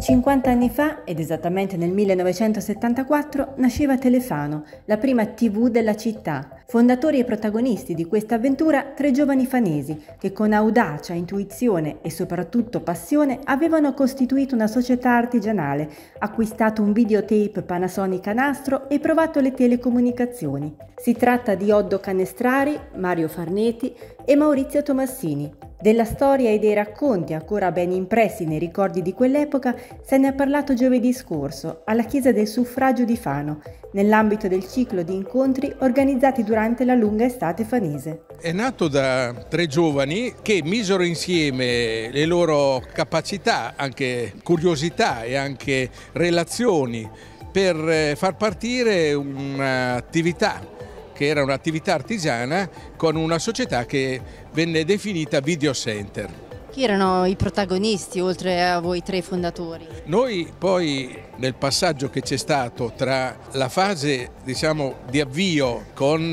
50 anni fa, ed esattamente nel 1974, nasceva Telefano, la prima TV della città. Fondatori e protagonisti di questa avventura tre giovani fanesi che con audacia, intuizione e soprattutto passione avevano costituito una società artigianale, acquistato un videotape Panasonic Nastro e provato le telecomunicazioni. Si tratta di Oddo Canestrari, Mario Farnetti e Maurizio Tomassini. Della storia e dei racconti ancora ben impressi nei ricordi di quell'epoca se ne è parlato giovedì scorso alla Chiesa del Suffragio di Fano, nell'ambito del ciclo di incontri organizzati durante la lunga estate fanese. È nato da tre giovani che misero insieme le loro capacità, anche curiosità e anche relazioni per far partire un'attività che era un'attività artigiana con una società che venne definita Video Center. Chi erano i protagonisti oltre a voi tre fondatori? Noi poi nel passaggio che c'è stato tra la fase di avvio con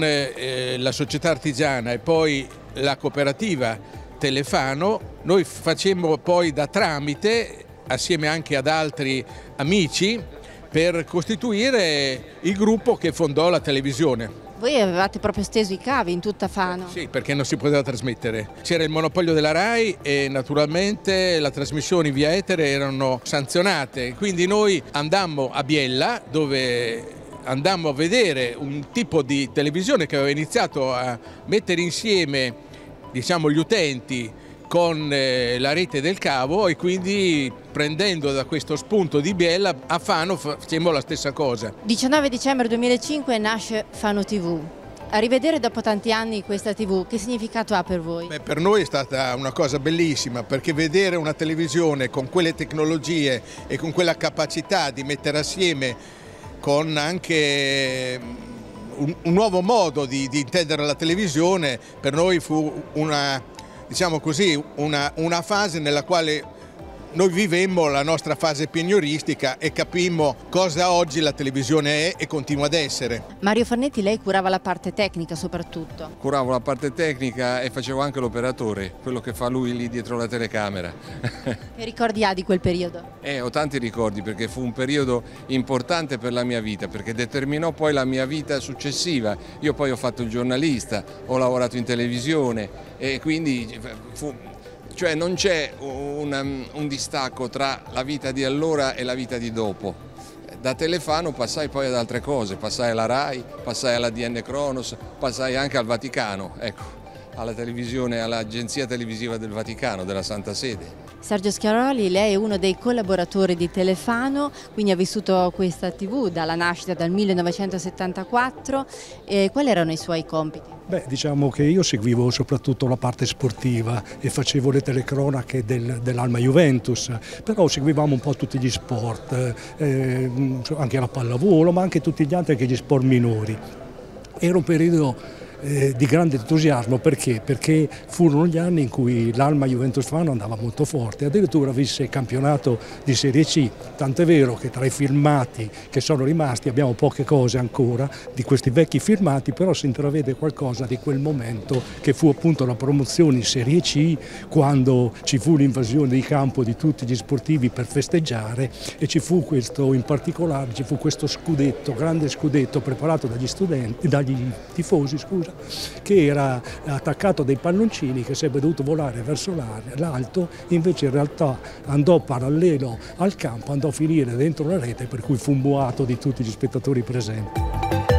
la società artigiana e poi la cooperativa Telefano, noi facemmo poi da tramite assieme anche ad altri amici per costituire il gruppo che fondò la televisione. Voi avevate proprio steso i cavi in tutta Fano? Sì, perché non si poteva trasmettere. C'era il monopolio della Rai e naturalmente le trasmissioni via etere erano sanzionate. Quindi noi andammo a Biella, dove andammo a vedere un tipo di televisione che aveva iniziato a mettere insieme gli utenti con la rete del cavo, e quindi prendendo da questo spunto di Biella a Fano facemmo la stessa cosa. 19 dicembre 2005 nasce Fano TV. A rivedere dopo tanti anni questa TV, che significato ha per voi? Beh, per noi è stata una cosa bellissima, perché vedere una televisione con quelle tecnologie e con quella capacità di mettere assieme con anche un nuovo modo di intendere la televisione, per noi fu una fase nella quale noi vivemmo la nostra fase pionieristica e capimmo cosa oggi la televisione è e continua ad essere. Mario Farnetti, lei curava la parte tecnica soprattutto? Curavo la parte tecnica e facevo anche l'operatore, quello che fa lui lì dietro la telecamera. Che ricordi ha di quel periodo? Ho tanti ricordi, perché fu un periodo importante per la mia vita, perché determinò poi la mia vita successiva. Io poi ho fatto il giornalista, ho lavorato in televisione e quindi non c'è un distacco tra la vita di allora e la vita di dopo. Da Telefano passai poi ad altre cose, passai alla Rai, passai alla DN Kronos, passai anche al Vaticano, alla televisione, all'agenzia televisiva del Vaticano, della Santa Sede. Sergio Schiaroli, lei è uno dei collaboratori di Telefano, quindi ha vissuto questa TV dalla nascita, dal 1974. Quali erano i suoi compiti? Beh, che io seguivo soprattutto la parte sportiva e facevo le telecronache dell'Alma Juventus, però seguivamo un po' tutti gli sport, anche la pallavolo, ma anche tutti gli altri, anche gli sport minori. Era un periodo di grande entusiasmo, perché furono gli anni in cui l'Alma Juventus Fano andava molto forte, addirittura vinse il campionato di Serie C, tant'è vero che tra i filmati che sono rimasti abbiamo poche cose ancora di questi vecchi filmati, però si intravede qualcosa di quel momento che fu appunto la promozione in Serie C, quando ci fu l'invasione di campo di tutti gli sportivi per festeggiare, e ci fu questo, in particolare ci fu questo scudetto, grande scudetto preparato dagli tifosi, scusa, che era attaccato a dei palloncini che sarebbe dovuto volare verso l'alto, invece in realtà andò parallelo al campo, andò a finire dentro la rete, per cui fu un boato di tutti gli spettatori presenti.